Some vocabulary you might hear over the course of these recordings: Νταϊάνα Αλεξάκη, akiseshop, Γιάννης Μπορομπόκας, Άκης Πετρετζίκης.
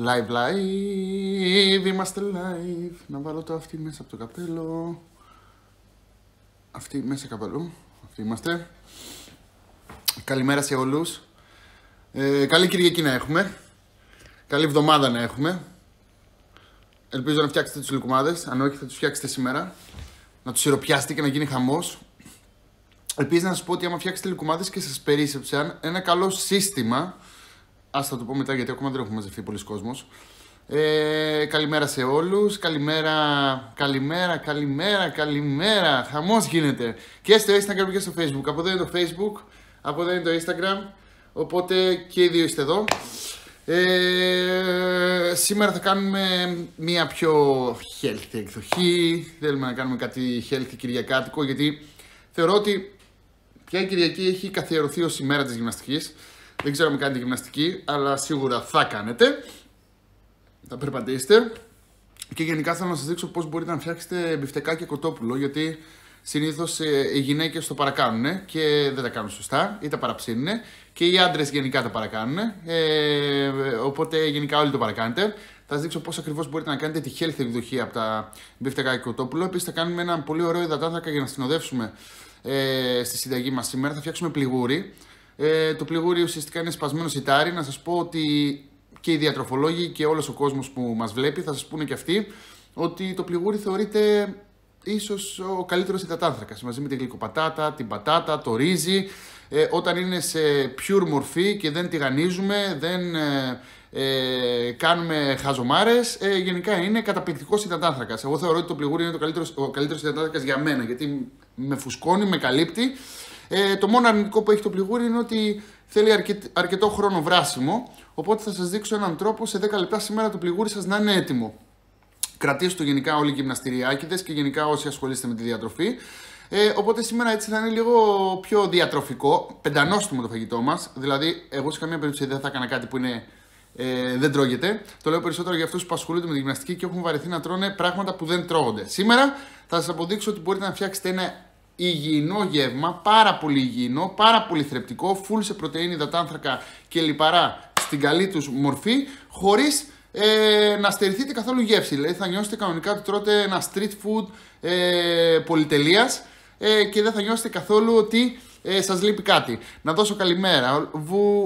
Live, είμαστε live. Να βάλω το αυτή μέσα από το καπέλο. Αυτή μέσα καπέλο. Αυτή είμαστε. Καλημέρα σε όλους. Καλή Κυριακή να έχουμε. Καλή εβδομάδα να έχουμε. Ελπίζω να φτιάξετε τους λουκουμάδες. Αν όχι, θα τους φτιάξετε σήμερα. Να τους σιροπιάσετε και να γίνει χαμός. Επίσης, να σας πω ότι άμα φτιάξετε λουκουμάδες και σας περίσσεψαν ένα καλό σύστημα. Ας θα το πω μετά, γιατί ακόμα δεν έχουμε μαζευτεί πολλοί κόσμος. Καλημέρα σε όλους. Καλημέρα. Χαμός γίνεται. Και στο Instagram και στο Facebook. Από εδώ είναι το Facebook. Από εδώ είναι το Instagram. Οπότε και οι δύο είστε εδώ. Σήμερα θα κάνουμε μία πιο healthy εκδοχή. Θέλουμε να κάνουμε κάτι healthy κυριακάτικο, γιατί θεωρώ ότι πια η Κυριακή έχει καθιερωθεί ως ημέρα της γυμναστικής. Δεν ξέρω αν κάνετε γυμναστική, αλλά σίγουρα θα κάνετε. Θα περπατήσετε. Και γενικά θέλω να σας δείξω πώς μπορείτε να φτιάξετε μπιφτεκά και κοτόπουλο, γιατί συνήθως οι γυναίκες το παρακάνουνε και δεν τα κάνουν σωστά ή τα παραψύνουνε. Και οι άντρες γενικά τα παρακάνουνε. Οπότε γενικά όλοι το παρακάνετε. Θα σας δείξω πώς ακριβώς μπορείτε να κάνετε τη healthy εκδοχή από τα μπιφτεκά και κοτόπουλο. Επίσης, θα κάνουμε ένα πολύ ωραίο υδατάνθρακα για να συνοδεύσουμε στη συνταγή μας σήμερα. Θα φτιάξουμε πληγούρι. Το πληγούρι ουσιαστικά είναι σπασμένο σιτάρι. Να σας πω ότι και οι διατροφολόγοι και όλος ο κόσμος που μας βλέπει θα σας πούνε και αυτοί ότι το πληγούρι θεωρείται ίσως ο καλύτερος υδατάνθρακας, μαζί με την γλυκοπατάτα, την πατάτα, το ρύζι. Όταν είναι σε pure μορφή και δεν τηγανίζουμε, δεν κάνουμε χαζομάρες, γενικά είναι καταπληκτικός υδατάνθρακας. Εγώ θεωρώ ότι το πληγούρι είναι ο καλύτερος υδατάνθρακας για μένα, γιατί με φουσκώνει, με καλύπτει. Το μόνο αρνητικό που έχει το πληγούρι είναι ότι θέλει αρκετό χρόνο βράσιμο. Οπότε θα σας δείξω έναν τρόπο σε 10 λεπτά σήμερα το πληγούρι σας να είναι έτοιμο. Κρατήστε το γενικά όλοι οι γυμναστηριάκηδες και γενικά όσοι ασχολείστε με τη διατροφή. Οπότε σήμερα έτσι θα είναι λίγο πιο διατροφικό, πεντανόστιμο το φαγητό μας. Δηλαδή, εγώ σε καμία περίπτωση δεν θα έκανα κάτι που είναι, δεν τρώγεται. Το λέω περισσότερο για αυτούς που ασχολούνται με τη γυμναστική και έχουν βαρεθεί να τρώνε πράγματα που δεν τρώγονται. Σήμερα θα σας αποδείξω ότι μπορείτε να φτιάξετε ένα υγιεινό γεύμα, πάρα πολύ υγιεινό, πάρα πολύ θρεπτικό, full σε πρωτεΐνη, υδατάνθρακα και λιπαρά στην καλή τους μορφή, χωρίς να στερηθείτε καθόλου γεύση. Δηλαδή θα νιώσετε κανονικά ότι τρώτε ένα street food πολυτελείας και δεν θα νιώσετε καθόλου ότι σας λείπει κάτι. Να δώσω καλημέρα.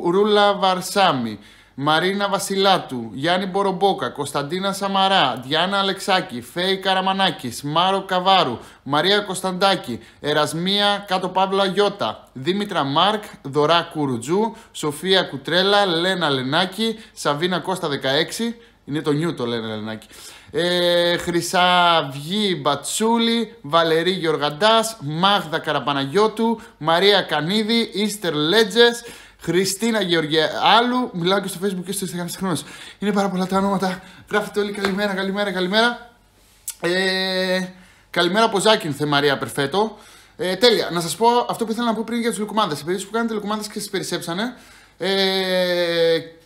Ρούλα Βαρσάμι, Μαρίνα Βασιλάτου, Γιάννη Μπορομπόκα, Κωνσταντίνα Σαμαρά, Διάννα Αλεξάκη, Φέη Καραμανάκης, Μάρο Καβάρου, Μαρία Κωνσταντάκη, Ερασμία Κάτω Παύλα Γιώτα, Δήμητρα Μάρκ, Δωρά Κουρουτζού, Σοφία Κουτρέλα, Λένα Λενάκη, Σαβίνα Κώστα 16, είναι το νιου το Λένα Λενάκη, Χρυσαυγή Μπατσούλη, Βαλερή Γιοργαντάς, Μάγδα Καραπαναγιώτου, Μαρία Κανίδη, Easter Ledges, Χριστίνα Γεωργιάλου, μιλάω και στο Facebook και στο Instagram συγχρόνως. Είναι πάρα πολλά τα ονόματα. Γράφετε όλοι καλημέρα, καλημέρα. Καλημέρα από Ζάκυνθε, Μαρία Περφέτο. Τέλεια. Να σας πω αυτό που ήθελα να πω πριν για τους λουκουμάδες. Επειδή που κάνετε λουκουμάδες και σας περισσέψανε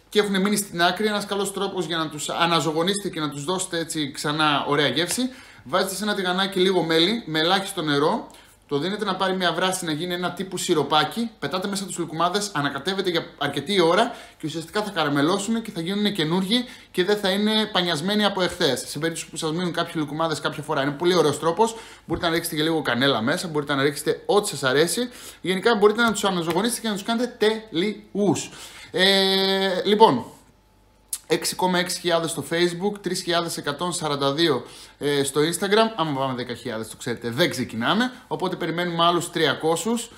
και έχουν μείνει στην άκρη, ένας καλός τρόπος για να τους αναζωογονήσετε και να τους δώσετε έτσι ξανά ωραία γεύση. Βάζετε σε ένα τηγανάκι λίγο μέλι με ελάχιστο νερό. Το δίνετε να πάρει μια βράση, να γίνει ένα τύπου σιροπάκι, πετάτε μέσα τους λουκουμάδες, ανακατεύετε για αρκετή ώρα και ουσιαστικά θα καραμελώσουν και θα γίνουν καινούργιοι και δεν θα είναι πανιασμένοι από εχθές. Σε περίπτωση που σας μείνουν κάποιοι λουκουμάδες κάποια φορά, είναι πολύ ωραίος τρόπος. Μπορείτε να ρίξετε και λίγο κανέλα μέσα, μπορείτε να ρίξετε ό,τι σας αρέσει. Γενικά μπορείτε να τους αναζωογονήσετε και να τους κάνετε τελείους. Λοιπόν, 6.600 στο Facebook, 3.142 στο Instagram. Άμα πάμε 10.000, το ξέρετε, δεν ξεκινάμε. Οπότε περιμένουμε άλλους 300.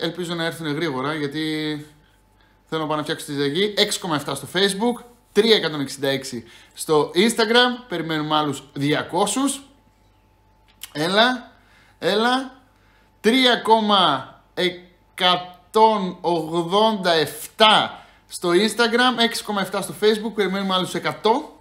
Ελπίζω να έρθουν γρήγορα, γιατί θέλω να πάω να φτιάξω τη συνταγή. 6.7 στο Facebook, 3.166 στο Instagram. Περιμένουμε άλλους 200. Έλα, έλα. 3.187 στο Instagram, 6.7 στο Facebook, περιμένουμε άλλους 100.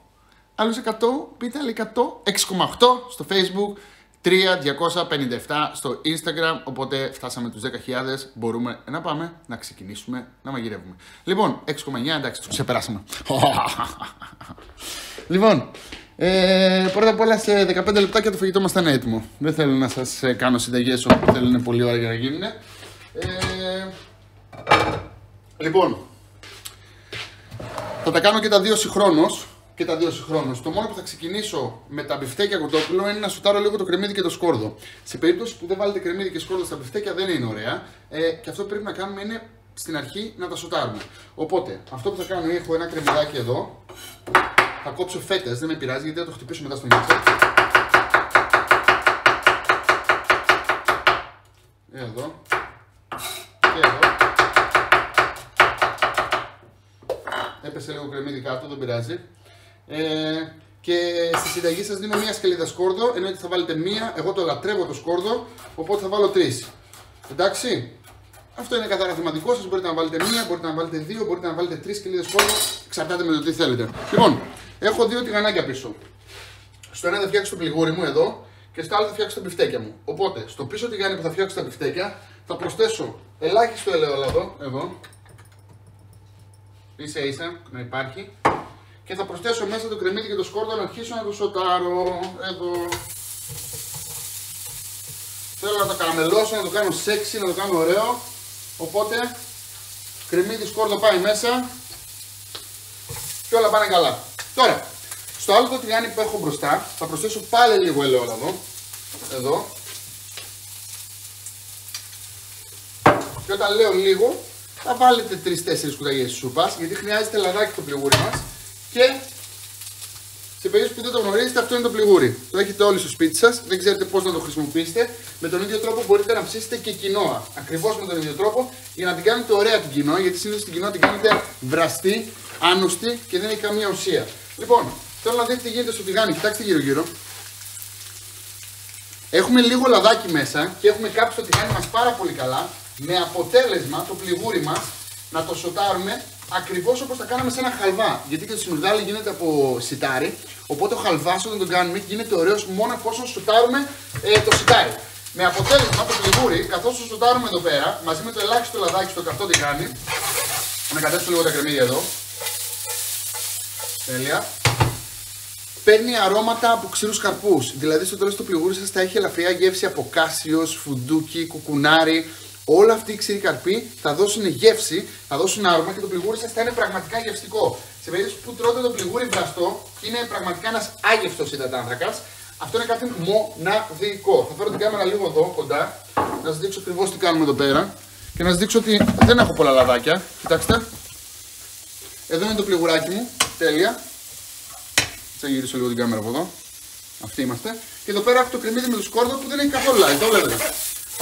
Άλλους 100, πείτε άλλοι 100. 6.8 στο Facebook, 3.257 στο Instagram. Οπότε φτάσαμε τους 10.000. Μπορούμε να πάμε να ξεκινήσουμε να μαγειρεύουμε. Λοιπόν, 6.9, εντάξει, τους ξεπεράσαμε. Λοιπόν, πρώτα απ' όλα σε 15 λεπτάκια το φαγητό μας θα είναι έτοιμο. Δεν θέλω να σας κάνω συνταγές όπου θέλουν πολλή ώρα για να γίνουν. Λοιπόν. Θα τα κάνω και τα δύο συγχρόνως. Το μόνο που θα ξεκινήσω με τα μπιφτέκια κοτόπουλο είναι να σουτάρω λίγο το κρεμμύδι και το σκόρδο. Σε περίπτωση που δεν βάλετε κρεμμύδι και σκόρδο στα μπιφτέκια δεν είναι ωραία. Και αυτό που πρέπει να κάνουμε είναι στην αρχή να τα σουτάρουμε. Οπότε αυτό που θα κάνω είναι έχω ένα κρεμμυδάκι εδώ. Θα κόψω φέτες, δεν με πειράζει γιατί θα το χτυπήσω μετά στο μίξερ. Εδώ. Και εδώ. Έπεσε λίγο κρεμμύδι κάτω, δεν πειράζει. Και στη συνταγή σας δίνω μία σκελίδα σκόρδο, ενώ θα βάλετε μία, εγώ το λατρεύω το σκόρδο, οπότε θα βάλω 3. Εντάξει, αυτό είναι καθαρά θεματικό σας, μπορείτε να βάλετε μία, μπορείτε να βάλετε 2, μπορείτε να βάλετε 3 σκελίδες σκόρδο, εξαρτάται με το τι θέλετε. Λοιπόν, έχω 2 τηγανάκια πίσω. Στο ένα θα φτιάξω το πληγούρι μου εδώ και στο άλλο θα φτιάξω τα μπιφτέκια μου. Οπότε, στο πίσω τηγάνι που θα φτιάξω τα μπιφτέκια, θα προσθέσω ελάχιστο ελαιόλαδο, εδώ, ίσα ίσα να υπάρχει. Και θα προσθέσω μέσα το κρεμμύδι και το σκόρδο να αρχίσω να το σοτάρω. Εδώ. Θέλω να το καραμελώσω, να το κάνω σεξι, να το κάνω ωραίο. Οπότε, κρεμμύδι σκόρδο πάει μέσα και όλα πάνε καλά. Τώρα, στο άλλο το τηγάνι που έχω μπροστά, θα προσθέσω πάλι λίγο ελαιόλαδο. Εδώ. Και όταν λέω λίγο, θα βάλετε 3-4 κουταλιές σούπας, γιατί χρειάζεται λαδάκι το πληγούρι μας. Και σε περίπτωση που δεν το γνωρίζετε, αυτό είναι το πληγούρι. Το έχετε όλοι στο σπίτι σας, δεν ξέρετε πώς να το χρησιμοποιήσετε. Με τον ίδιο τρόπο μπορείτε να ψήσετε και κοινόα. Ακριβώς με τον ίδιο τρόπο, για να την κάνετε ωραία την κοινόα, γιατί συνήθως την κοινόα την κάνετε βραστή, άνοστη και δεν έχει καμία ουσία. Λοιπόν, θέλω να δείτε τι γίνεται στο τηγάνι. Κοιτάξτε γύρω-γύρω. Έχουμε λίγο λαδάκι μέσα και έχουμε κάψει το τηγάνι μας πάρα πολύ καλά. Με αποτέλεσμα το πληγούρι μας να το σοτάρουμε. Ακριβώς όπως τα κάναμε σε ένα χαλβά. Γιατί και το σινουρδάλι γίνεται από σιτάρι. Οπότε ο χαλβάς όταν τον κάνουμε γίνεται ωραίος μόνο εφόσον σουτάρουμε το σιτάρι. Με αποτέλεσμα το πληγούρι, καθώς το σουτάρουμε εδώ πέρα, μαζί με το ελάχιστο λαδάκι στο καυτό τηγάνι. Να κατέψω λίγο τα κρεμμύδια εδώ. Τέλεια. Παίρνει αρώματα από ξηρούς καρπούς. Δηλαδή στο τέλος το πληγούρι σας θα έχει ελαφριά γεύση από κάσιος, φουντούκι, κουκουνάρι. Όλα αυτοί οι ξηροί καρποί θα δώσουν γεύση, θα δώσουν άρωμα και το πληγούρι σας θα είναι πραγματικά γευστικό. Σε περίπτωση που τρώτε το πληγούρι βραστό, είναι πραγματικά ένας άγευστος υδατάνθρακας. Αυτό είναι κάτι μοναδικό. Θα φέρω την κάμερα λίγο εδώ κοντά, να σας δείξω ακριβώς τι κάνουμε εδώ πέρα και να σας δείξω ότι δεν έχω πολλά λαδάκια. Κοιτάξτε. Εδώ είναι το πληγουράκι μου. Τέλεια. Θα γυρίσω λίγο την κάμερα από εδώ. Αυτοί είμαστε. Και εδώ πέρα έχω το κρεμμύδι με το σκόρδο που δεν έχει καθόλου λάδι. Το βλέπετε.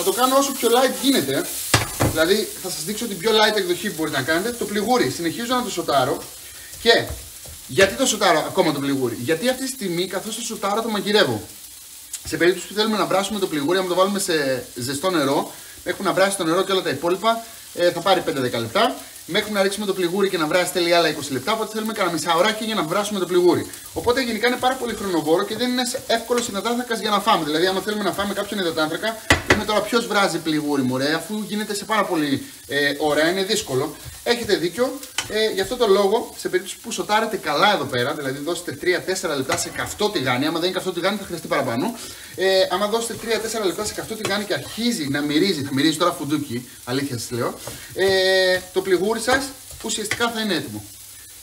Θα το κάνω όσο πιο light γίνεται, δηλαδή θα σας δείξω την πιο light εκδοχή που μπορείτε να κάνετε. Το πληγούρι, συνεχίζω να το σοτάρω και γιατί το σοτάρω ακόμα το πληγούρι, γιατί αυτή τη στιγμή καθώς το σοτάρω το μαγειρεύω. Σε περίπτωση που θέλουμε να βράσουμε το πληγούρι, αν το βάλουμε σε ζεστό νερό, μέχρι να βράσει το νερό και όλα τα υπόλοιπα θα πάρει 5-10 λεπτά. Μέχρι να ρίξουμε το πληγούρι και να βράσει τέλει άλλα 20 λεπτά, οπότε θέλουμε κανένα μισά ωράκι για να βράσουμε το πληγούρι. Οπότε γενικά είναι πάρα πολύ χρονοβόρο και δεν είναι εύκολο υδατάνθρακα για να φάμε. Δηλαδή, άμα θέλουμε να φάμε κάποιον υδατάνθρακα, λέμε τώρα ποιο βράζει πληγούρι μου, ρε, αφού γίνεται σε πάρα πολύ ώρα, είναι δύσκολο. Έχετε δίκιο, γι' αυτό το λόγο, σε περίπτωση που σοτάρετε καλά εδώ πέρα, δηλαδή δώσετε 3-4 λεπτά σε καυτό τηγάνι, άμα δεν είναι καυτό τηγάνι θα χρειαστεί παραπάνω. Άμα δώσετε 3-4 λεπτά σε καυτό τηγάνι και αρχίζει να μυρίζει, θα μυρίζει τώρα φουντούκι, αλήθεια σας λέω, το πληγούρι σας ουσιαστικά θα είναι έτοιμο.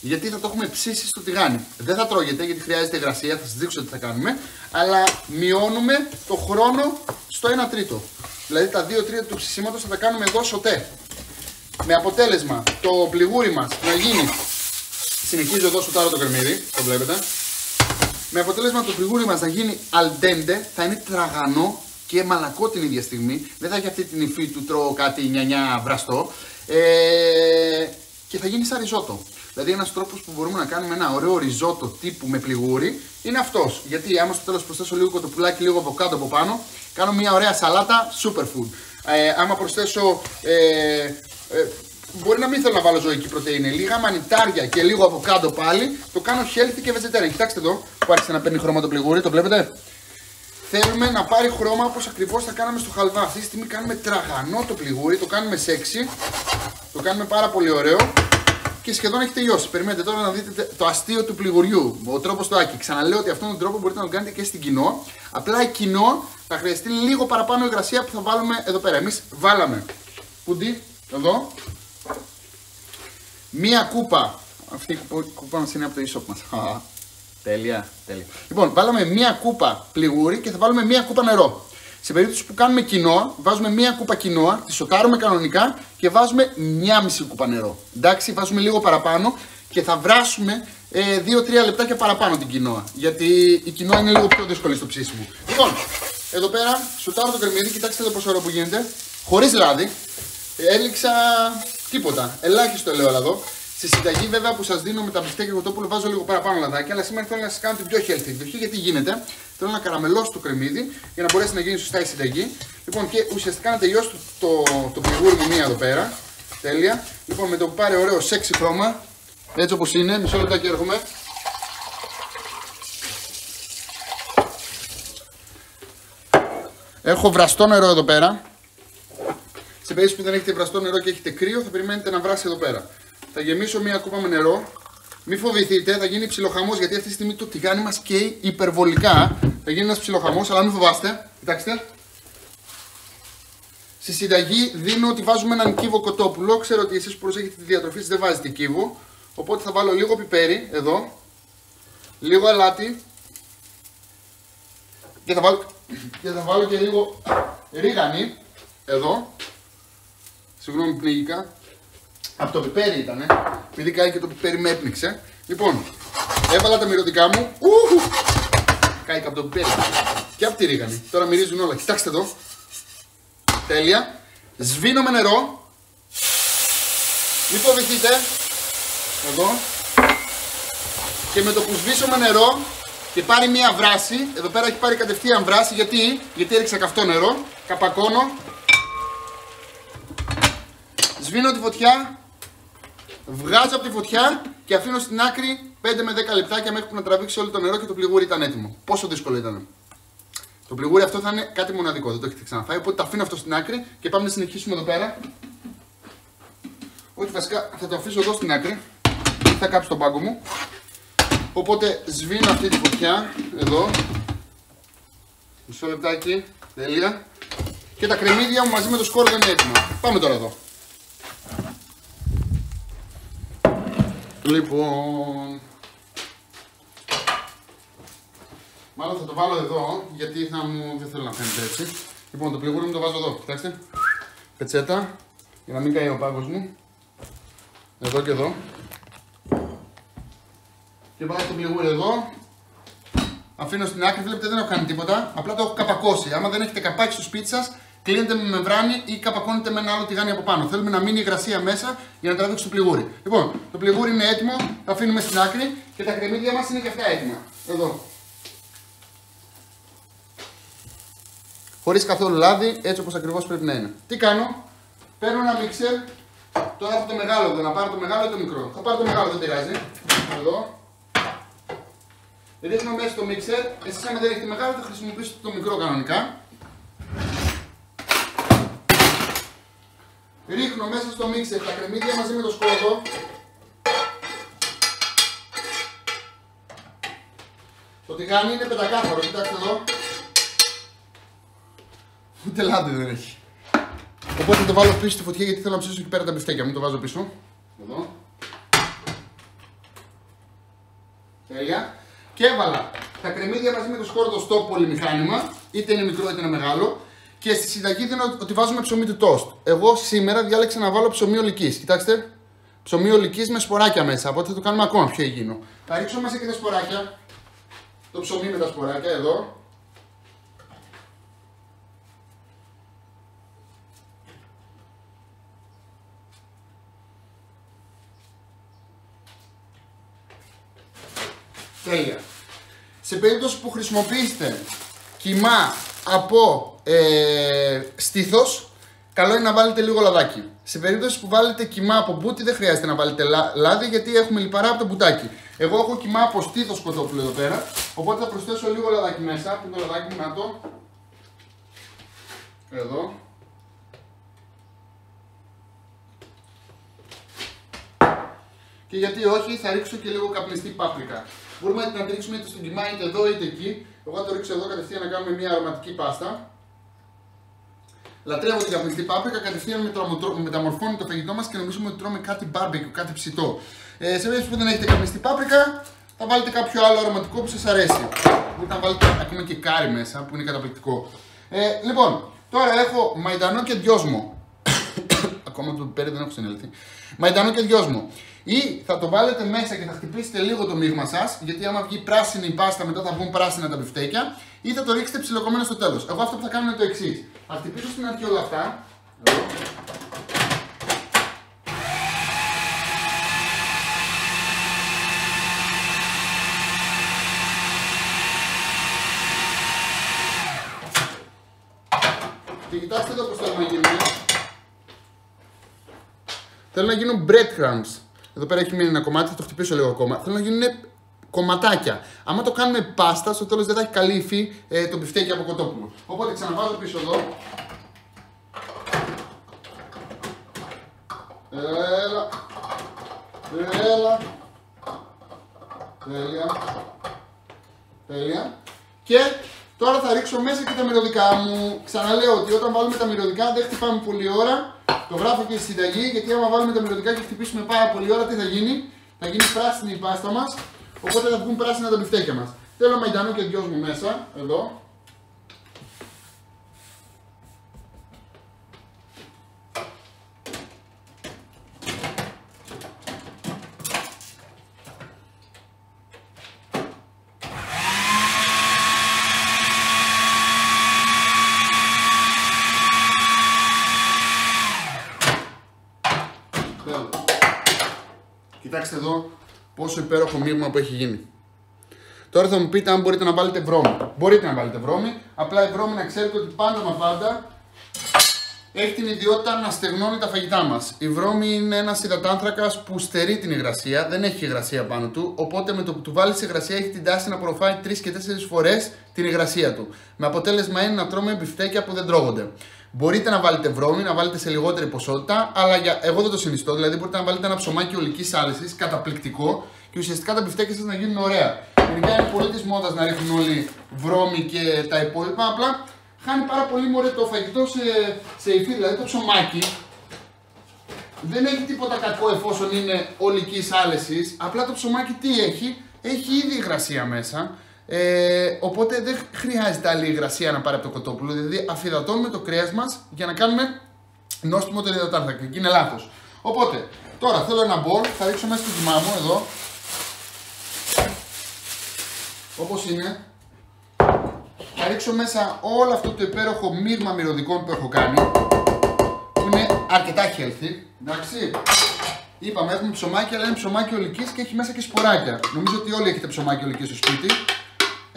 Γιατί θα το έχουμε ψήσει στο τηγάνι. Δεν θα τρώγεται γιατί χρειάζεται υγρασία, θα σας δείξω τι θα κάνουμε. Αλλά μειώνουμε το χρόνο στο 1 τρίτο. Δηλαδή τα 2 τρίτα του ψησίματος θα τα κάνουμε εδώ σωτέ. Με αποτέλεσμα το πληγούρι μας να γίνει. Συνεχίζω εδώ σωτάρω το κρεμμύδι, το βλέπετε. Με αποτέλεσμα το πληγούρι μας να γίνει al dente, θα είναι τραγανό και μαλακό την ίδια στιγμή. Δεν θα έχει αυτή την υφή του τρώω κάτι νιανιά βραστό. Και θα γίνει σαν ριζότο. Δηλαδή, ένας τρόπος που μπορούμε να κάνουμε ένα ωραίο ριζότο τύπου με πληγούρι είναι αυτός. Γιατί, άμα στο τέλος προσθέσω λίγο κοτοπουλάκι, λίγο αβοκάντο από πάνω, κάνω μια ωραία σαλάτα superfood. Άμα προσθέσω. Μπορεί να μην θέλω να βάλω ζωική πρωτεΐνη, λίγα μανιτάρια και λίγο αβοκάντο πάλι, το κάνω healthy και vegetarian. Κοιτάξτε εδώ που άρχισε να παίρνει χρώμα το πληγούρι, το βλέπετε. Θέλουμε να πάρει χρώμα όπως ακριβώς θα κάναμε στο χαλβά. Αυτή τη στιγμή κάνουμε τραγανό το πληγούρι, το κάνουμε σεξι, το κάνουμε πάρα πολύ ωραίο και σχεδόν έχει τελειώσει. Περιμένετε τώρα να δείτε το αστείο του πληγουριού, ο τρόπος του Άκη. Ξαναλέω ότι αυτόν τον τρόπο μπορείτε να τον κάνετε και στην κοινό. Απλά η κοινό θα χρειαστεί λίγο παραπάνω υγρασία που θα βάλουμε εδώ πέρα. Εμείς βάλαμε πουντί εδώ, μία κούπα αυτή η κουπόνα είναι από το e-shop μας. Τέλεια, τέλεια. Λοιπόν, βάλαμε μία κούπα πληγούρι και θα βάλουμε μία κούπα νερό. Σε περίπτωση που κάνουμε κοινόα, βάζουμε μία κούπα κοινόα, τη σοκάρουμε κανονικά και βάζουμε μία μισή κούπα νερό. Εντάξει, βάζουμε λίγο παραπάνω και θα βράσουμε 2-3 λεπτάκια παραπάνω την κοινόα. Γιατί η κοινόα είναι λίγο πιο δύσκολη στο ψήσιμο. Λοιπόν, εδώ πέρα σουτάρω το κρεμμύδι, κοιτάξτε εδώ πόσο ωραίο που γίνεται. Χωρίς λάδι, έλυξα τίποτα. Ελάχιστο ελαιόλαδο. Στη συνταγή βέβαια που σας δίνω με τα μπιφτέκια και κοτόπουλο βάζω λίγο παραπάνω λαδάκι, αλλά σήμερα θέλω να σας κάνω την πιο healthy εκδοχή. Γιατί γίνεται, θέλω να καραμελώσω το κρεμμύδι για να μπορέσει να γίνει σωστά η συνταγή. Λοιπόν, και ουσιαστικά να τελειώσει το πληγούρι μου μία εδώ πέρα. Τέλεια. Λοιπόν, με το που πάρει ωραίο sexy χρώμα, έτσι όπως είναι, μισό λεπτό και έρχομαι. Έχω βραστό νερό εδώ πέρα. Σε περίπτωση που δεν έχετε βραστό νερό και έχετε κρύο, θα περιμένετε να βράσει εδώ πέρα. Θα γεμίσω μία κούπα με νερό. Μην φοβηθείτε, θα γίνει ψιλοχαμός γιατί αυτή τη στιγμή το τηγάνι μας καίει υπερβολικά. Θα γίνει ένας ψιλοχαμός, αλλά μην φοβάστε. Κοιτάξτε. Στη συνταγή δίνω ότι βάζουμε έναν κύβο κοτόπουλο. Ξέρω ότι εσείς που προσέχετε τη διατροφή σας δεν βάζετε κύβο. Οπότε θα βάλω λίγο πιπέρι εδώ. Λίγο αλάτι. Και θα βάλω και λίγο ρίγανη εδώ. Συγγνώμη, πνιγικά. Από το πιπέρι ήτανε, επειδή κάει και το πιπέρι με έπνιξε. Λοιπόν, έβαλα τα μυρωδικά μου. Κάει και από το πιπέρι και από τη ρίγανη. Τώρα μυρίζουν όλα. Κοιτάξτε εδώ. Τέλεια. Σβήνω με νερό. Μην φοβηθείτε. Εδώ. Και με το που σβήσω με νερό και πάρει μία βράση. Εδώ πέρα έχει πάρει κατευθείαν βράση. Γιατί έριξα καυτό νερό. Καπακώνω. Σβήνω τη φωτιά. Βγάζω από τη φωτιά και αφήνω στην άκρη 5 με 10 λεπτάκια μέχρι που να τραβήξει όλο το νερό και το πληγούρι ήταν έτοιμο. Πόσο δύσκολο ήταν. Το πληγούρι αυτό θα είναι κάτι μοναδικό, δεν το έχετε ξαναφάει. Οπότε το αφήνω αυτό στην άκρη και πάμε να συνεχίσουμε εδώ πέρα. Όχι, βασικά θα το αφήσω εδώ στην άκρη. Θα κάψω τον πάγκο μου. Οπότε σβήνω αυτή τη φωτιά. Εδώ. Μισό λεπτάκι. Τέλεια. Και τα κρεμμύδια μου μαζί με το σκόρδο είναι έτοιμα. Πάμε τώρα εδώ. Λοιπόν, μάλλον θα το βάλω εδώ γιατί δεν θέλω να φαίνεται έτσι. Λοιπόν, το πληγούρι μου το βάζω εδώ, κοιτάξτε. Πετσέτα, για να μην καεί ο πάγκος μου. Εδώ και εδώ. Και βάζω το πληγούρι εδώ. Αφήνω στην άκρη, βλέπετε δεν έχω κάνει τίποτα. Απλά το έχω καπακώσει. Άμα δεν έχετε καπάκι στο σπίτι σας, κλείνετε με μεμβράνη ή καπακώνετε με ένα άλλο τηγάνι από πάνω. Θέλουμε να μείνει υγρασία μέσα για να τραβήξει το πληγούρι. Λοιπόν, το πληγούρι είναι έτοιμο, το αφήνουμε στην άκρη και τα κρεμμύδια μας είναι και αυτά έτοιμα. Εδώ. Χωρίς καθόλου λάδι, έτσι όπως ακριβώς πρέπει να είναι. Τι κάνω, παίρνω ένα μίξερ, τώρα αυτό το μεγάλο εδώ, να πάρω το μεγάλο ή το μικρό. Θα πάρω το μεγάλο, δεν πειράζει. Εδώ. Ρίχνω μέσα στο μίξερ, εσείς άμα δεν έχετε μεγάλο θα χρησιμοποιήσετε το μικρό κανονικά. Ρίχνω μέσα στο μίξερ τα κρεμμύδια μαζί με το σκόρδο. Το τηγάνι είναι πεντακάθαρο, κοιτάξτε εδώ. Ούτε λάδι δεν έχει. Οπότε το βάλω πίσω στη φωτιά γιατί θέλω να ψήσω εκεί πέρα τα μπιφτέκια μου. Το βάζω πίσω. Εδώ. Τέλεια. Και έβαλα τα κρεμμύδια μαζί με το σκόρδο στο πολυμηχάνημα. Είτε είναι μικρό είτε είναι μεγάλο. Και στη συνταγή δίνω ότι βάζουμε ψωμί του τόστ. Εγώ σήμερα διάλεξα να βάλω ψωμί ολικής. Κοιτάξτε, ψωμί ολικής με σποράκια μέσα. Οπότε θα το κάνουμε ακόμα πιο υγιεινό. Θα ρίξω μέσα και τα σποράκια. Το ψωμί με τα σποράκια εδώ. Τέλεια. Σε περίπτωση που χρησιμοποιήσετε κιμά από στήθος, καλό είναι να βάλετε λίγο λαδάκι. Σε περίπτωση που βάλετε κιμά από μπούτι δεν χρειάζεται να βάλετε λάδι γιατί έχουμε λιπαρά από το μπουτάκι. Εγώ έχω κιμά από στήθος κοτόπουλο εδώ πέρα, οπότε θα προσθέσω λίγο λαδάκι μέσα. Πού είναι το λαδάκι μου, να το. Εδώ. Και γιατί όχι, θα ρίξω και λίγο καπνιστή πάπρικα. Μπορούμε να την ρίξουμε είτε στον κιμά είτε εδώ είτε εκεί. Εγώ θα το ρίξω εδώ κατευθείαν να κάνουμε μια αρωματική πάστα. Λατρεύω την καπνιστή πάπρικα, κατευθείαν μεταμορφώνει το φαγητό μας και νομίζουμε ότι τρώμε κάτι barbecue, κάτι ψητό. Σε περίπτωση που δεν έχετε καπνιστή πάπρικα, θα βάλετε κάποιο άλλο αρωματικό που σας αρέσει. Μπορείτε να βάλετε ακόμα και κάρι μέσα, που είναι καταπληκτικό. Λοιπόν, τώρα έχω μαϊντανό και δυόσμο. Ακόμα το πέρι δεν έχω συνελθεί. Μαϊντανό και δυόσμο. Ή θα το βάλετε μέσα και θα χτυπήσετε λίγο το μείγμα σας, γιατί άμα βγει πράσινη η πάστα, μετά θα βγουν πράσινα τα μπιφτέκια, ή θα το ρίξετε ψιλοκομμένο στο τέλος. Εγώ αυτό που θα κάνω είναι το εξής. Θα χτυπήσω στην αρχή όλα αυτά. Και κοιτάξτε εδώ πώς θέλω να γίνουν. Θέλω να γίνουν breadcrumbs. Εδώ πέρα έχει μείνει ένα κομμάτι, θα το χτυπήσω λίγο ακόμα. Θέλω να γίνουν κομματάκια. Άμα το κάνουμε πάστα, στο τέλος δεν θα έχει καλή υφή το μπιφτέκι από κοτόπουλο. Οπότε ξαναβάζω πίσω εδώ. Έλα. Έλα. Τέλεια. Τέλεια. Και τώρα θα ρίξω μέσα και τα μυρωδικά μου. Ξαναλέω ότι όταν βάλουμε τα μυρωδικά δεν χτυπάμε πολλή ώρα. Το γράφω και στη συνταγή, γιατί άμα βάλουμε τα μυρωδικά και χτυπήσουμε πάρα πολλή ώρα, τι θα γίνει? Θα γίνει πράσινη η πάστα μας, οπότε θα βγουν πράσινα τα μπιφτέκια μας. Θέλω μαϊντανό και δυόσμο μου μέσα, εδώ. Κοιτάξτε εδώ πόσο υπέροχο μείγμα που έχει γίνει. Τώρα θα μου πείτε αν μπορείτε να βάλετε βρώμη. Μπορείτε να βάλετε βρώμη, απλά η βρώμη να ξέρετε ότι πάντα μα πάντα έχει την ιδιότητα να στεγνώνει τα φαγητά μας. Η βρώμη είναι ένας υδατάνθρακας που στερεί την υγρασία, δεν έχει υγρασία πάνω του. Οπότε με το που του βάλεις υγρασία έχει την τάση να προφάει 3 και 4 φορές την υγρασία του. Με αποτέλεσμα είναι να τρώμε μπιφτέκια που δεν τρώγονται. Μπορείτε να βάλετε βρώμη, να βάλετε σε λιγότερη ποσότητα, αλλά εγώ δεν το συνιστώ. Δηλαδή, μπορείτε να βάλετε ένα ψωμάκι ολικής άλεσης, καταπληκτικό, και ουσιαστικά τα μπιφτέκια σας να γίνουν ωραία. Γενικά είναι πολύ της μόδας να ρίχνουν όλοι βρώμη και τα υπόλοιπα. Απλά χάνει πάρα πολύ μωρέ το φαγητό σε υφή. Δηλαδή, το ψωμάκι δεν έχει τίποτα κακό εφόσον είναι ολικής άλεσης. Απλά το ψωμάκι τι έχει? Έχει ήδη υγρασία μέσα. Οπότε δεν χρειάζεται άλλη υγρασία να πάρει από το κοτόπουλο. Δηλαδή αφυδατώνουμε το κρέας μας για να κάνουμε νόστιμο τον υδατάνθρακα. Και είναι λάθος. Οπότε τώρα θέλω ένα μπολ, θα ρίξω μέσα στο κιμά μου εδώ, όπως είναι. Θα ρίξω μέσα όλο αυτό το υπέροχο μείγμα μυρωδικών που έχω κάνει, που είναι αρκετά healthy. Εντάξει, είπαμε έχουμε ψωμάκι, αλλά είναι ψωμάκι ολικής και έχει μέσα και σποράκια. Νομίζω ότι όλοι έχετε ψωμάκι ολικής στο σπίτι.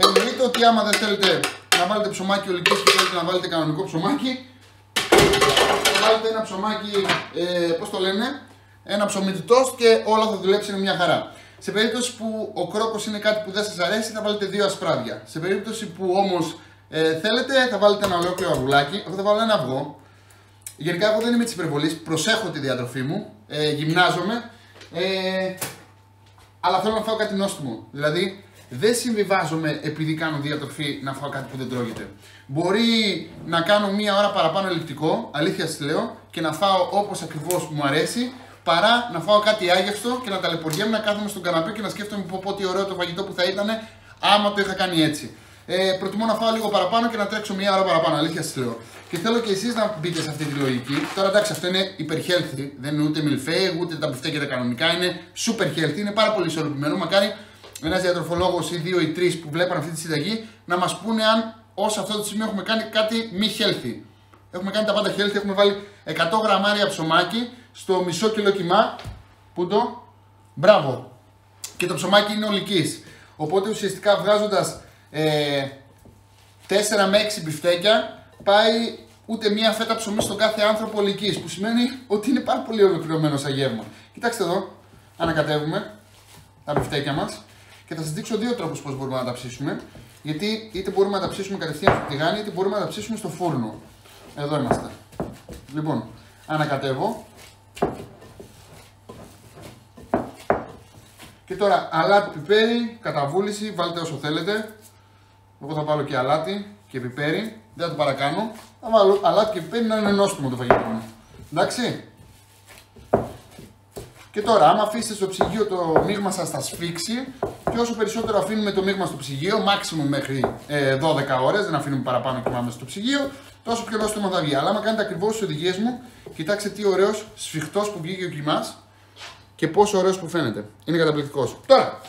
Εννοείται ότι άμα δεν θέλετε να βάλετε ψωμάκι ολικής και θέλετε να βάλετε κανονικό ψωμάκι, θα βάλετε ένα ψωμάκι, πώς το λένε, ένα ψωμί του τόστ και όλα θα δουλέψουν μια χαρά. Σε περίπτωση που ο κρόκος είναι κάτι που δεν σας αρέσει, θα βάλετε 2 ασπράδια. Σε περίπτωση που όμως θέλετε, θα βάλετε ένα ολόκληρο αυγουλάκι. Εγώ θα βάλω ένα αυγό. Γενικά, εγώ δεν είμαι της υπερβολής, προσέχω τη διατροφή μου, γυμνάζομαι, αλλά θέλω να φάω κάτι νόστιμο. Δηλαδή, δεν συμβιβάζομαι επειδή κάνω διατροφή να φάω κάτι που δεν τρώγεται. Μπορεί να κάνω μία ώρα παραπάνω ελιπτικό, αλήθεια σας λέω, και να φάω όπως ακριβώς μου αρέσει, παρά να φάω κάτι άγευστο και να ταλαιπωριέμαι, να κάθομαι στον καναπέ και να σκέφτομαι τι ωραίο το φαγητό που θα ήταν άμα το είχα κάνει έτσι. Προτιμώ να φάω λίγο παραπάνω και να τρέξω μία ώρα παραπάνω, αλήθεια σας λέω. Και θέλω και εσείς να μπείτε σε αυτή τη λογική. Τώρα εντάξει, αυτό είναι υπερhealthy, δεν είναι ούτε μιλφέι, ούτε τα μπιφτέκια τα κανονικά, είναι super healthy, είναι πάρα πολύ ισορροπημένο. Μακάρι ένας διατροφολόγος ή 2 ή 3 που βλέπαν αυτή τη συνταγή να μας πούνε αν ως αυτό το σημείο έχουμε κάνει κάτι μη healthy. Έχουμε κάνει τα πάντα healthy, έχουμε βάλει 100 γραμμάρια ψωμάκι στο μισό κιλό κιμά. Πού το? Μπράβο. Και το ψωμάκι είναι ολικής. Οπότε ουσιαστικά βγάζοντας 4 με 6 μπιφτέκια, πάει ούτε μία φέτα ψωμί στον κάθε άνθρωπο ολικής, που σημαίνει ότι είναι πάρα πολύ ολοκληρωμένο σαν γεύμα. Κοιτάξτε εδώ, ανακατεύουμε τα μπιφτέκια μας και θα σας δείξω 2 τρόπους πώς μπορούμε να τα ψήσουμε. Γιατί είτε μπορούμε να τα ψήσουμε κατευθείαν στο τηγάνι, είτε μπορούμε να τα ψήσουμε στο φούρνο. Εδώ είμαστε. Λοιπόν, ανακατεύω. Και τώρα αλάτι, πιπέρι, κατά βούληση, βάλτε όσο θέλετε. Εγώ θα βάλω και αλάτι. και πιπέρι, δεν θα το παρακάνω. Θα βάλω αλάτι και πιπέρι να είναι νόστιμο το φαγητό μου. Εντάξει. Και τώρα, άμα αφήσετε στο ψυγείο το μείγμα σας θα σφίξει και όσο περισσότερο αφήνουμε το μείγμα στο ψυγείο, maximum μέχρι 12 ώρες, δεν αφήνουμε παραπάνω και μάμες στο ψυγείο, τόσο πιο νόστιμο θα βγει. Αλλά άμα κάνετε ακριβώς τις οδηγίες μου, κοιτάξτε τι ωραίος σφιχτός που βγήκε ο κιμάς και πόσο ωραίος που φαίνεται. Είναι καταπληκτικός. Τώρα,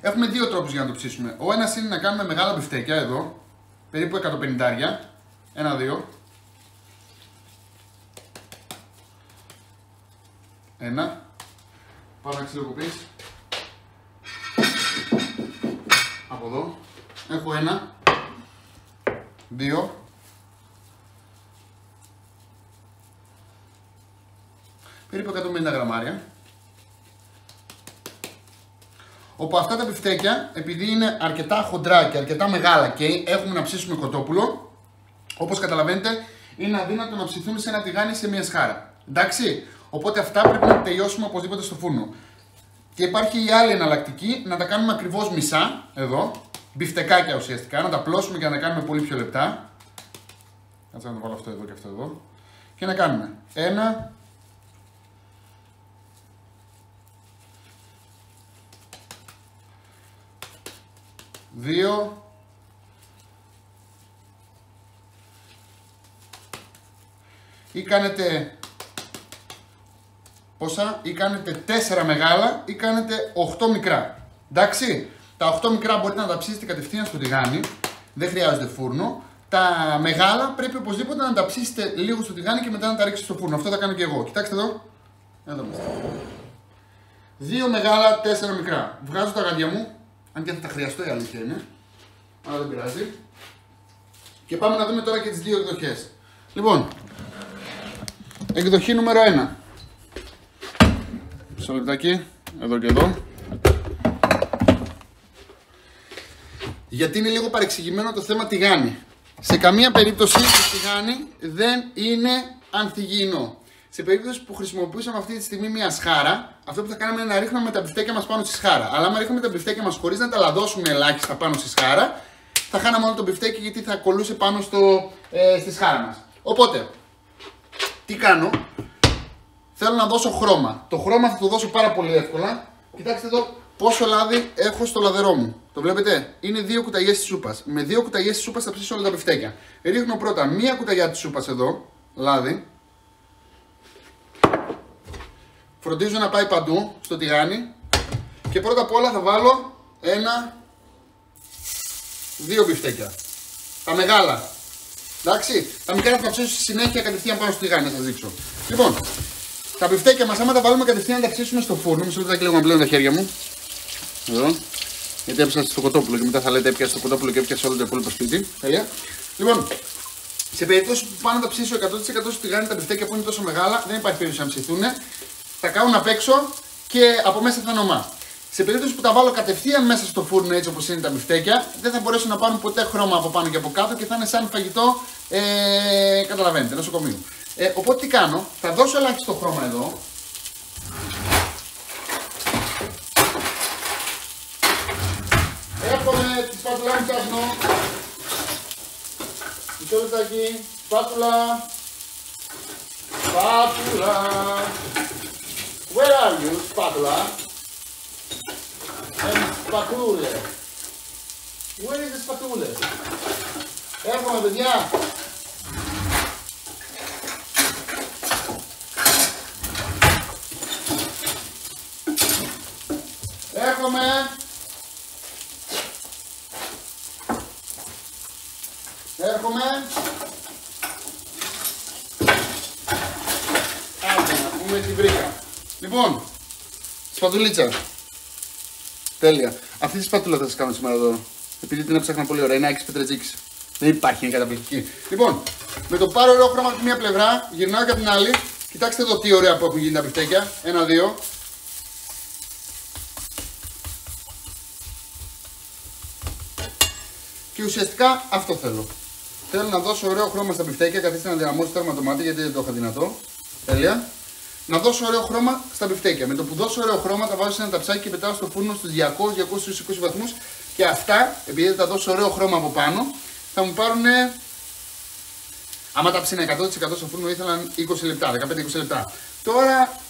έχουμε δύο τρόπους για να το ψήσουμε. Ο ένας είναι να κάνουμε μεγάλα μπιφτέκια εδώ, περίπου 150. Ένα, πάμε να ξυλοκοπείς. Από εδώ, έχω ένα, δύο. Περίπου 150 γραμμάρια. Όπου αυτά τα πιφτέκια, επειδή είναι αρκετά χοντρά και αρκετά μεγάλα και έχουμε να ψήσουμε κοτόπουλο, όπως καταλαβαίνετε, είναι αδύνατο να ψηθούν σε ένα τηγάνι σε μια σχάρα. Εντάξει. Οπότε αυτά πρέπει να τελειώσουμε οπωσδήποτε στο φούρνο. Και υπάρχει η άλλη εναλλακτική, να τα κάνουμε ακριβώς μισά, εδώ, μπιφτεκάκια ουσιαστικά, να τα πλώσουμε και να τα κάνουμε πολύ πιο λεπτά. Κάτσε να το βάλω αυτό εδώ και αυτό εδώ. Και να κάνουμε ένα, δύο ή κάνετε... Πόσα, ή κάνετε 4 μεγάλα ή κάνετε 8 μικρά. Εντάξει, τα 8 μικρά μπορείτε να τα ψήσετε κατευθείαν στο τηγάνι, δεν χρειάζεται φούρνο. Τα μεγάλα πρέπει οπωσδήποτε να τα ψήσετε λίγο στο τηγάνι και μετά να τα ρίξετε στο φούρνο. Αυτό θα κάνω και εγώ. Κοιτάξτε εδώ. Εδώ είμαστε. 2 μεγάλα, 4 μικρά. Βγάζω τα γάντια μου, αν και θα τα χρειαστώ η αλήθεια είναι, αλλά δεν πειράζει. Και πάμε να δούμε τώρα και τις δύο εκδοχές. Λοιπόν, εκδοχή νούμερο 1. Μισό λεπτάκι, εδώ και εδώ. Γιατί είναι λίγο παρεξηγημένο το θέμα τηγάνι. Σε καμία περίπτωση το τηγάνι δεν είναι ανθυγιεινό. Σε περίπτωση που χρησιμοποιούσαμε αυτή τη στιγμή μια σχάρα, αυτό που θα κάναμε είναι να ρίχνουμε τα μπιφτέκια μας πάνω στη σχάρα. Αλλά άμα ρίχνουμε τα μπιφτέκια μας χωρίς να τα λαδώσουμε ελάχιστα πάνω στη σχάρα, θα χάναμε όλο το μπιφτέκι γιατί θα κολλούσε πάνω στη σχάρα μας. Οπότε, τι κάνω. Θέλω να δώσω χρώμα. Το χρώμα θα το δώσω πάρα πολύ εύκολα. Κοιτάξτε εδώ πόσο λάδι έχω στο λαδερό μου. Το βλέπετε, είναι 2 κουταλιές της σούπας. Με 2 κουταλιές της σούπας θα ψήσω όλα τα πιφτέκια. Ρίχνω πρώτα μία κουταλιά της σούπας εδώ, λάδι. Φροντίζω να πάει παντού στο τηγάνι. Και πρώτα απ' όλα θα βάλω ένα, δύο πιφτέκια. Τα μεγάλα. Εντάξει, τα μικρά θα ψήσω στη συνέχεια κατευθείαν πάνω στο τηγάνι, θα σας δείξω. Λοιπόν. Τα πιφτέκια μας, άμα τα βάλουμε κατευθείαν να τα ψήσουμε στο φούρνο, μισό λεπτάκι λίγο να πλένω τα χέρια μου. Εδώ. Γιατί έπιασα στο κοτόπουλο και μετά θα λέτε έπιασα στο κοτόπουλο και έπιασα όλο το υπόλοιπο σπίτι. Τέλεια. Λοιπόν, σε περίπτωση που πάνε να τα ψήσω 100% στο τηγάνι, τα πιφτέκια που είναι τόσο μεγάλα, δεν υπάρχει περίπτωση να ψηθούν. Τα κάνουν απ' έξω και από μέσα θα νομά. Σε περίπτωση που τα βάλω κατευθείαν μέσα στο φούρνο, έτσι όπως είναι τα πιφτέκια, δεν θα μπορέσουν να πάρουν ποτέ χρώμα από πάνω και από κάτω και θα είναι σαν φαγητό, καταλαβαίνετε, νοσοκομείο. Οπότε τι κάνω, θα δώσω ελάχιστο χρώμα εδώ. Έρχομαι, τη σπάτουλα μου φτιάχνω. Μισό λεπτάκι, σπάτουλα. Σπάτουλα. Where are you, σπάτουλα? Σπατούλε. Where is the σπατούλε? Έρχομαι, παιδιά. Έρχομαι. Άντε να πούμε την βρήκα. Λοιπόν, σπατουλίτσα. Τέλεια. Αυτή τη σπατούλα θα σας κάνω σήμερα εδώ. Επειδή την έψαχνα πολύ ωραία. Είναι Άκης Πετρετζίκης. Δεν υπάρχει, είναι καταπληκτική. Λοιπόν, με το πάρα ωραίο χρώμα από τη μία πλευρά, γυρνάω και από την άλλη. Κοιτάξτε εδώ τι ωραία που έχουν γίνει τα πιφτέκια. Ένα, δύο. Και ουσιαστικά αυτό θέλω. Θέλω να δώσω ωραίο χρώμα στα πιφτέκια. Καθίστε να δυναμώσω το αρματομάτι γιατί δεν το είχα δυνατό. Τέλεια. Να δώσω ωραίο χρώμα στα πιφτέκια. Με το που δώσω ωραίο χρώμα τα βάζω σε ένα ταψάκι και πετάω στο φούρνο στους 200-220 βαθμούς. Και αυτά, επειδή θα τα δώσω ωραίο χρώμα από πάνω, θα μου πάρουν, άμα τα ψήνω 100% στο φούρνο, ήθελαν 20 λεπτά, 15-20 λεπτά. Τώρα,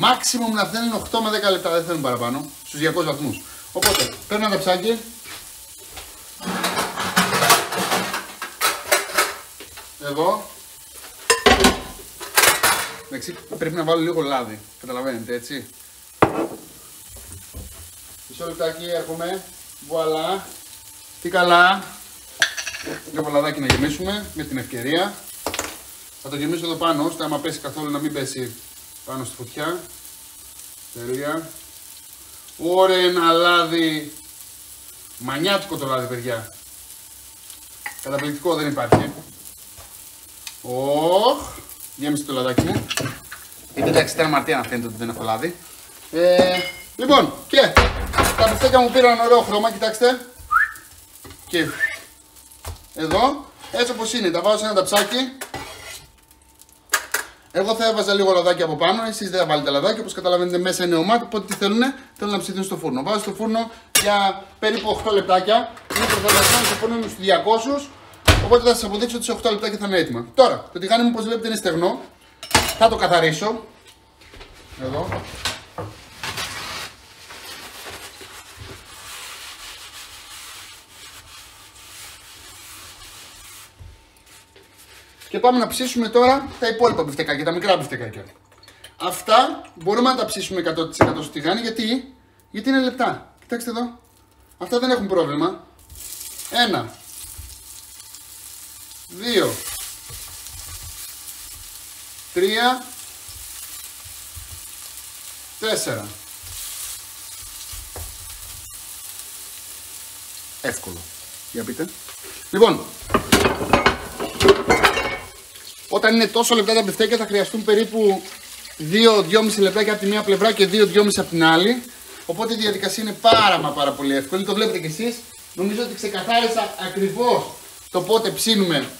maximum να θέλουν 8 με 10 λεπτά, δεν θέλουν παραπάνω, στους 200 βαθμούς. Οπότε, παίρνω ένα ταψάκι. Εδώ. Εντάξει, πρέπει να βάλω λίγο λάδι, καταλαβαίνετε, έτσι. Μισό λεπτάκι, έρχομαι. Βουαλά. Τι καλά. Λίγο λαδάκι να γεμίσουμε, με την ευκαιρία. Θα το γεμίσω εδώ πάνω, ώστε άμα πέσει καθόλου να μην πέσει πάνω στη φωτιά. Τέλεια. Ωραία, ένα λάδι. Μανιάτικο το λάδι, παιδιά. Καταπληκτικό, δεν υπάρχει. Οχ. Γέμισε το λαδάκι μου. Εντάξει, ήταν αμαρτία να φαίνεται ότι δεν έχω λάδι. Λοιπόν, και τα πιστέκα μου πήραν ωραίο χρώμα, κοιτάξτε. Και εδώ, έτσι όπως είναι, τα βάζω σε ένα ταψάκι. Εγώ θα έβαζα λίγο λαδάκι από πάνω, εσείς δεν θα βάλετε λαδάκι, όπως καταλαβαίνετε μέσα είναι ομάτ, οπότε τι θέλουνε, θέλουν να ψηθούν στο φούρνο. Βάζω στο φούρνο για περίπου 8 λεπτάκια, είναι προθαλασμένο στο φούρνο μου στους 200. Οπότε θα σας αποδείξω ότι σε 8 λεπτά και θα είναι έτοιμα. Τώρα, το τηγάνι μου, όπως βλέπετε, είναι στεγνό. Θα το καθαρίσω. Εδώ. Και πάμε να ψήσουμε τώρα τα υπόλοιπα μπιφτεκάκια, τα μικρά μπιφτεκάκια. Αυτά μπορούμε να τα ψήσουμε 100% στο τηγάνι, γιατί είναι λεπτά. Κοιτάξτε εδώ. Αυτά δεν έχουν πρόβλημα. Ένα. 2, 3, 4. Εύκολο. Για πείτε. Λοιπόν, όταν είναι τόσο λεπτά τα μπιφτέκια θα χρειαστούν περίπου 2-2,5 λεπτάκια από τη μία πλευρά και 2-2,5 από την άλλη. Οπότε η διαδικασία είναι πάρα πολύ εύκολη. Το βλέπετε κι εσείς. Νομίζω ότι ξεκαθάρισα ακριβώς το πότε ψήνουμε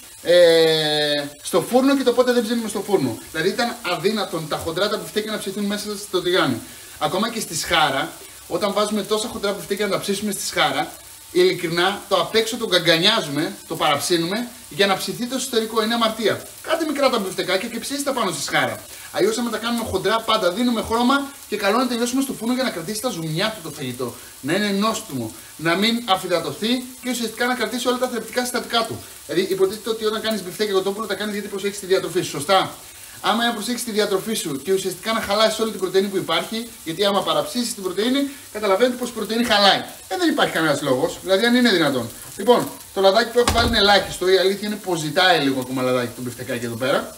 στο φούρνο και το πότε δεν ψήνουμε στο φούρνο. Δηλαδή ήταν αδύνατον τα χοντρά τα μπιφτέκια να ψηθούν μέσα στο τηγάνι. Ακόμα και στη σχάρα, όταν βάζουμε τόσα χοντρά μπιφτέκια να τα ψήσουμε στη σχάρα, ειλικρινά το απ' έξω το καγκανιάζουμε, το παραψήνουμε για να ψηθεί το εσωτερικό. Είναι αμαρτία. Κάντε μικρά τα μπιφτεκάκια και ψήστε πάνω στη σχάρα. Αλλιώς, άμα τα κάνουμε χοντρά, πάντα δίνουμε χρώμα και καλό να τελειώσουμε στο φούρνο για να κρατήσει τα ζουμιά του το φαγητό. Να είναι νόστιμο, να μην αφυδατωθεί και ουσιαστικά να κρατήσει όλα τα θρεπτικά συστατικά του. Δηλαδή, υποτίθεται ότι όταν κάνεις μπιφτέκια κοτόπουλο, τα κάνεις γιατί προσέχεις τη διατροφή σου. Σωστά. Άμα να προσέξεις τη διατροφή σου και ουσιαστικά να χαλάσεις όλη την πρωτεΐνη που υπάρχει, γιατί άμα παραψήσεις την πρωτεΐνη, καταλαβαίνετε πως η πρωτεΐνη χαλάει. Δεν υπάρχει κανένας λόγος, δηλαδή αν είναι δυνατόν. Λοιπόν, το λαδάκι που έχω βάλει είναι ελάχιστο. Η αλήθεια είναι πως ζητάει λίγο ακόμα λαδάκι το μπιφτεκάκι εδώ πέρα.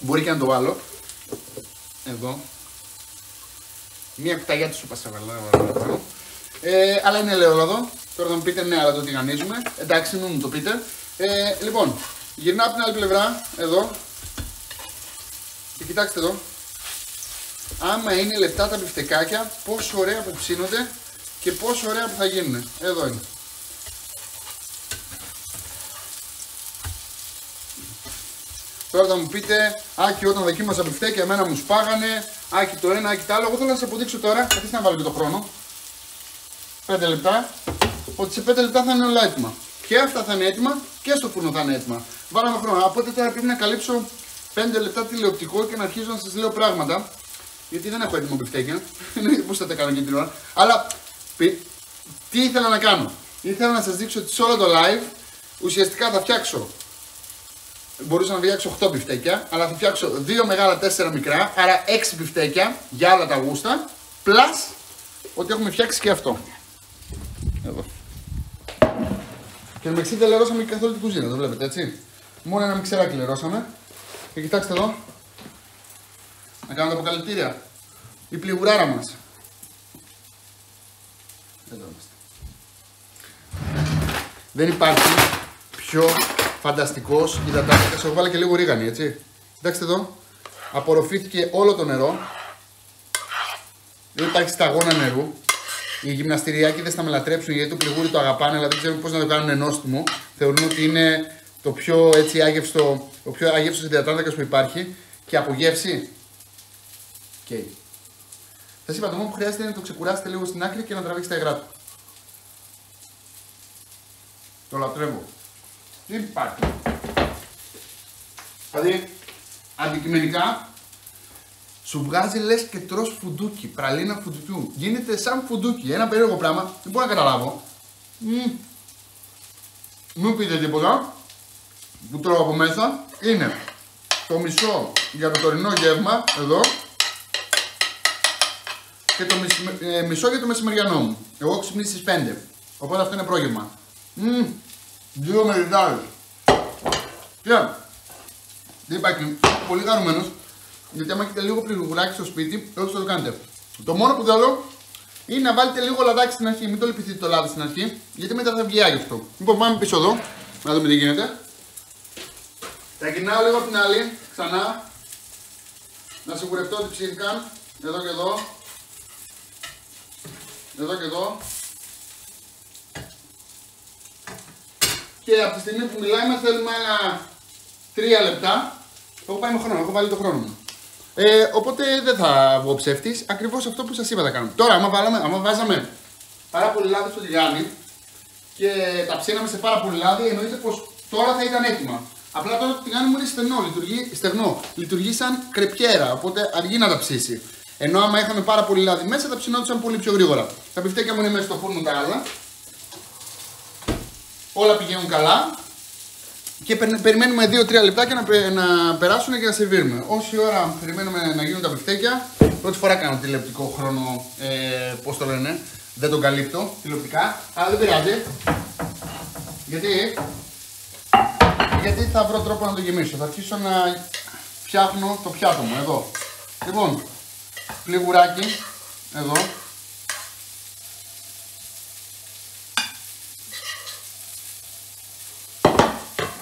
Μπορεί και να το βάλω. Εδώ. Μία κουταλιά τη σούπα σαβαλά. Αλλά είναι ελαιόλαδο. Τώρα θα μου πείτε ναι, αλλά το τηγανίζουμε. Εντάξει, μην μου το πείτε. Λοιπόν, γυρνάω από την άλλη πλευρά, εδώ. Και κοιτάξτε εδώ, άμα είναι λεπτά τα μπιφτεκάκια, πόσο ωραία που ψήνονται και πόσο ωραία που θα γίνουν. Εδώ είναι. Τώρα θα μου πείτε, Άκη, όταν δοκίμασα μπιφτέκια, εμένα μου σπάγανε, Άκη το ένα, Άκη το άλλο. Εγώ θέλω να σας αποδείξω τώρα, καθίστε να βάλω και το χρόνο. 5 λεπτά, ότι σε 5 λεπτά θα είναι όλα έτοιμα. Και αυτά θα είναι έτοιμα και στο φούρνο θα είναι έτοιμα. Βάλαμε χρόνο, οπότε τώρα πρέπει να καλύψω 5 λεπτά τηλεοπτικό και να αρχίζω να σας λέω πράγματα. Γιατί δεν έχω έτοιμο μπιφτέκια. Πώς θα τα κάνω εκείνη την ώρα. Αλλά τι ήθελα να κάνω. Ήθελα να σας δείξω ότι σε όλο το live ουσιαστικά θα φτιάξω. Μπορούσα να φτιάξω 8 μπιφτέκια, αλλά θα φτιάξω 2 μεγάλα, 4 μικρά. Άρα 6 μπιφτέκια για άλλα τα γούστα. Plus ότι έχουμε φτιάξει και αυτό. Εδώ. Και μεταξύ δεν λερώσαμε και καθόλου την κουζίνα. Το βλέπετε έτσι. Μόνο ένα μιξεράκι λερώσαμε. Και κοιτάξτε εδώ, να κάνουμε τα αποκαλυπτήρια, η πληγουράρα μας. Εδώ είμαστε. Δεν υπάρχει πιο φανταστικός υδατάρχης. Εγώ βάλα και λίγο ρίγανη, έτσι. Κοιτάξτε εδώ, απορροφήθηκε όλο το νερό. Δεν υπάρχει σταγόνα νερού. Οι γυμναστηριάκοι δεν θα με λατρέψουν γιατί το πληγούρι το αγαπάνε, αλλά δεν ξέρουν πώς να το κάνουν νόστιμο. Θεωρούν ότι είναι το πιο έτσι άγευστο, ο πιο άγευστος υδατάνθρακας που υπάρχει και από γεύση. Okay. Θα σας είπα, το μόνο που χρειάζεται είναι να το ξεκουράσετε λίγο στην άκρη και να τραβήξετε τα υγρά του. Το λατρεύω. Δεν υπάρχει. Δηλαδή, αντικειμενικά, σου βγάζει λες και τρως φουντούκι, πραλίνα φουντουκιού. Γίνεται σαν φουντούκι, ένα περίεργο πράγμα, δεν μπορώ να καταλάβω. Μην πείτε τίποτα που τρώω από μέσα. Είναι το μισό για το τωρινό γεύμα, εδώ, και το μισό για το μεσημεριανό μου. Εγώ έχω ξυπνήσει στις 5, οπότε αυτό είναι πρόγευμα. Δύο μεριδάδες. Και δεν υπάρχει, πολύ χαρούμενος, γιατί άμα έχετε λίγο πληγουλάκι στο σπίτι, όχι το κάνετε. Το μόνο που θέλω είναι να βάλετε λίγο λαδάκι στην αρχή. Μην το λυπηθείτε το λάδι στην αρχή, γιατί μετά θα βγει άγευστο. Λοιπόν, πάμε πίσω εδώ, να δούμε τι γίνεται. Θα γυρνάω λίγο από την άλλη, ξανά. Να σιγουρευτώ ότι ψήθηκαν. Εδώ και εδώ. Εδώ και εδώ. Και από τη στιγμή που μιλάει μας θέλουμε άλλα 3 λεπτά. Έχω πάει με χρόνο, έχω βάλει το χρόνο μου. Οπότε δεν θα βγω ψεύτης, ακριβώς αυτό που σας είπα θα κάνουμε. Τώρα, άμα βάζαμε πάρα πολύ λάδι στο τηγάνι και τα ψήναμε σε πάρα πολύ λάδι, εννοείται πως τώρα θα ήταν έτοιμα. Απλά τώρα το τηγάνι μου είναι στενό, λειτουργεί σαν κρεπιέρα, οπότε αργεί να τα ψήσει. Ενώ άμα είχαμε πάρα πολύ λάδι μέσα, τα ψινόντουσαν πολύ πιο γρήγορα. Τα πιφτέκια μου είναι μέσα στο φούρνο τα άλλα. Όλα πηγαίνουν καλά. Και περιμένουμε 2-3 λεπτά και να περάσουν και να σερβίρουμε. Όση ώρα περιμένουμε να γίνουν τα πιφτέκια, πρώτη φορά κάνω τηλεοπτικό χρόνο, πώς το λένε, δεν τον καλύπτω τηλεοπτικά, αλλά δεν πειράζει. Γιατί θα βρω τρόπο να το γεμίσω. Θα αρχίσω να φτιάχνω το πιάτο μου εδώ. Λοιπόν, πλιγουράκι εδώ.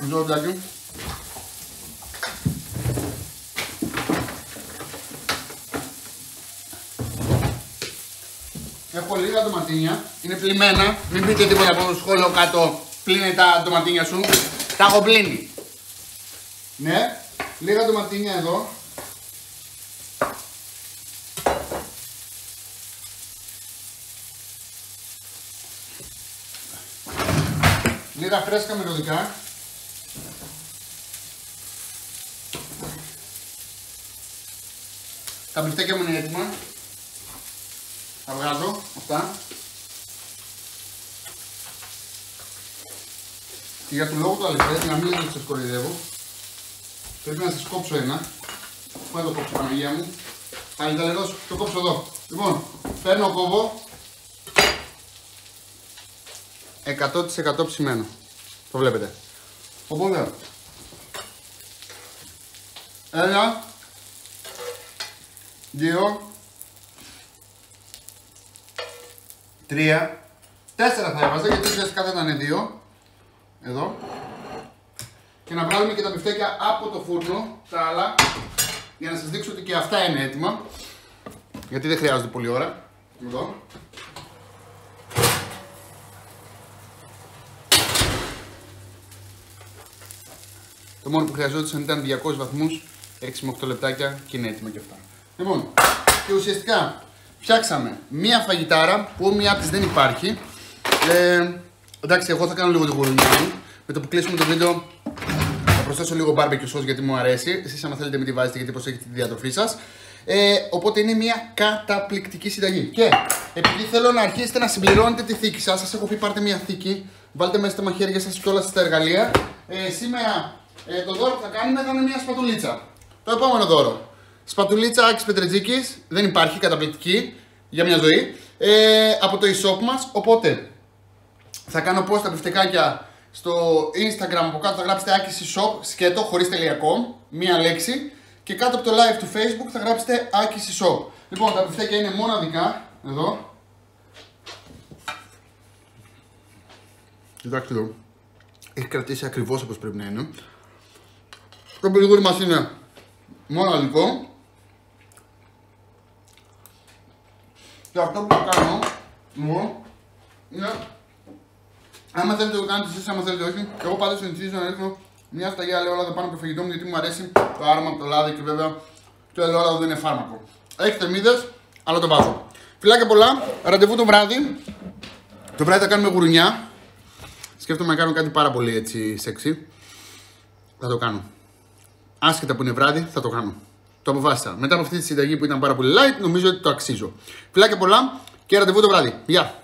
Ζορτάκι. Έχω λίγα ντοματίνια, είναι πλημμένα, μην πείτε τίποτα από το σχόλιο κάτω, πλύνε τα ντοματίνια σου, τα έχω πλύνει. Ναι, λίγα ντοματίνια εδώ. Λίγα φρέσκα μυρωδικά. Τα μπιφτέκια μου είναι έτοιμα. Τα βγάζω, αυτά. Και για τον λόγο του αληθές, να μην σας κοροϊδεύω, πρέπει να σας κόψω ένα. Πού να το κόψω, Παναγία μου. Καλύτερος, το κόψω εδώ. Λοιπόν, παίρνω κόβω 100% ψημένο. Το βλέπετε. Οπότε, ένα, 2, 3, 4 θα έβαζα, γιατί ουσιαστικά δεν ήταν 2. Εδώ. Και να βγάλουμε και τα πιφτέκια από το φούρνο, τα άλλα, για να σας δείξω ότι και αυτά είναι έτοιμα. Γιατί δεν χρειάζονται πολλή ώρα. Εδώ. Το μόνο που χρειαζόταν ήταν 200 βαθμούς, 6 με 8 λεπτάκια και είναι έτοιμα και αυτά. Λοιπόν, και ουσιαστικά φτιάξαμε μία φαγητάρα που μία της δεν υπάρχει. Εντάξει, εγώ θα κάνω λίγο τη γουρνιά μου. Με το που κλείσουμε το βίντεο θα προσθέσω λίγο barbecue sauce, γιατί μου αρέσει. Εσείς άμα θέλετε μην τη βάζετε, γιατί προσέχετε τη διατροφή σας. Οπότε είναι μία καταπληκτική συνταγή. Και επειδή θέλω να αρχίσετε να συμπληρώνετε τη θήκη σας, σας έχω πει πάρτε μία θήκη, βάλτε μέσα τα μαχαίρια σας και όλα στα εργαλεία. Σήμερα το δώρο που θα κάνουμε θα είναι μία σπατουλίτσα. Το επόμενο δώρο. Σπατουλίτσα Άκης Πετρετζίκης, δεν υπάρχει, καταπληκτική για μια ζωή, από το e-shop μας. Οπότε θα κάνω post τα πιφτεκάκια στο Instagram, από κάτω θα γράψετε Άκης e-shop, σκέτο, χωρίς .com, μία λέξη, και κάτω από το live του Facebook θα γράψετε Άκης e-shop. Λοιπόν, τα πιφτεκάκια είναι μοναδικά, εδώ. Κοιτάξτε εδώ, έχει κρατήσει ακριβώς όπως πρέπει να είναι. Το πληγούρι μας είναι μοναδικό. Και αυτό που θα κάνω εγώ είναι, άμα θέλετε το κάνετε εσείς, άμα θέλετε όχι. Εγώ πάντα συνηθίζω να ρίχνω μια σταγιά ελαιόλαδο πάνω από το φαγητό μου, γιατί μου αρέσει το άρωμα από το λάδι, και βέβαια το ελαιόλαδο δεν είναι φάρμακο. Έχει θερμίδες, αλλά το βάζω. Φιλάκια πολλά, ραντεβού το βράδυ. Το βράδυ θα κάνουμε γουρουνιά. Σκέφτομαι να κάνω κάτι πάρα πολύ έτσι σεξι. Θα το κάνω. Άσχετα που είναι βράδυ, θα το κάνω. Το αποφάσισα. Μετά από αυτή τη συνταγή που ήταν πάρα πολύ light, νομίζω ότι το αξίζω. Φιλάκια πολλά και ραντεβού το βράδυ. Γεια!